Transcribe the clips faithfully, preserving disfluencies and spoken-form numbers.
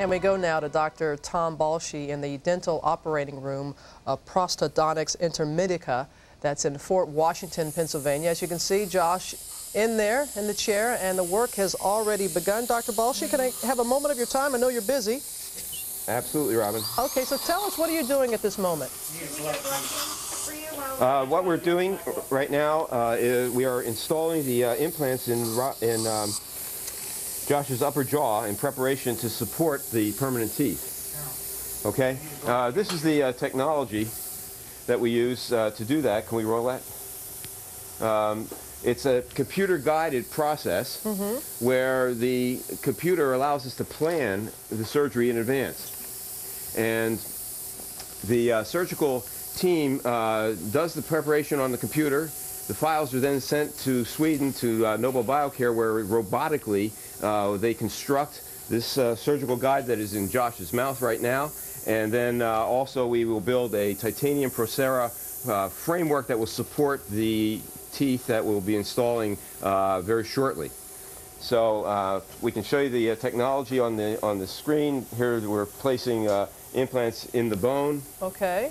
And we go now to Doctor Tom Balshi in the dental operating room of Prosthodontics Intermedica. That's in Fort Washington, Pennsylvania. As you can see, Josh in there in the chair, and the work has already begun. Doctor Balshi, can I have a moment of your time? I know you're busy. Absolutely, Robin. Okay, so tell us, what are you doing at this moment? Uh, what we're doing right now uh, is we are installing the uh, implants in, in um, Josh's upper jaw in preparation to support the permanent teeth. Okay? Uh, this is the uh, technology that we use uh, to do that. Can we roll that? Um, it's a computer-guided process, mm-hmm, where the computer allows us to plan the surgery in advance. And the uh, surgical team uh, does the preparation on the computer. The files are then sent to Sweden to uh, Nobel Biocare, where robotically uh, they construct this uh, surgical guide that is in Josh's mouth right now. And then uh, also we will build a titanium Procera uh, framework that will support the teeth that we'll be installing uh, very shortly. So uh, we can show you the uh, technology on the on the screen. Here we're placing uh, implants in the bone. Okay.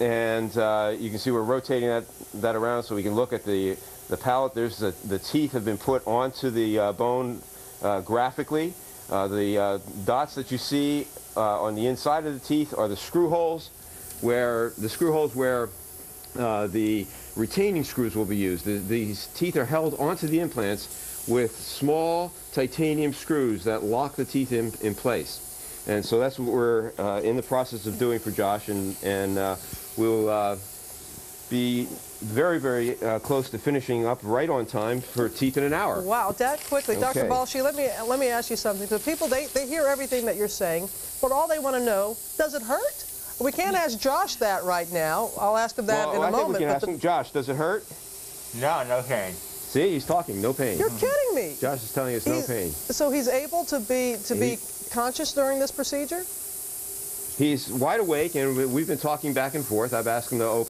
And uh, you can see we're rotating that that around so we can look at the the palate. There's the the teeth have been put onto the uh, bone uh, graphically. Uh, the uh, dots that you see uh, on the inside of the teeth are the screw holes, where the screw holes where uh, the retaining screws will be used. The, these teeth are held onto the implants with small titanium screws that lock the teeth in, in place. And so that's what we're uh, in the process of doing for Josh, and, and uh, we'll uh, be very, very uh, close to finishing up right on time for Teeth in an Hour. Wow, that quickly. Okay. Doctor Balshi, let me, let me ask you something. The people, they, they hear everything that you're saying, but all they want to know, does it hurt? We can't ask Josh that right now. I'll ask him that well, in a I moment. Think we can ask him. Josh, does it hurt? No, no pain. See, he's talking, no pain. You're kidding me. Josh is telling us he's, no pain. So he's able to be to he, be conscious during this procedure? He's wide awake, and we've been talking back and forth. I've asked him to open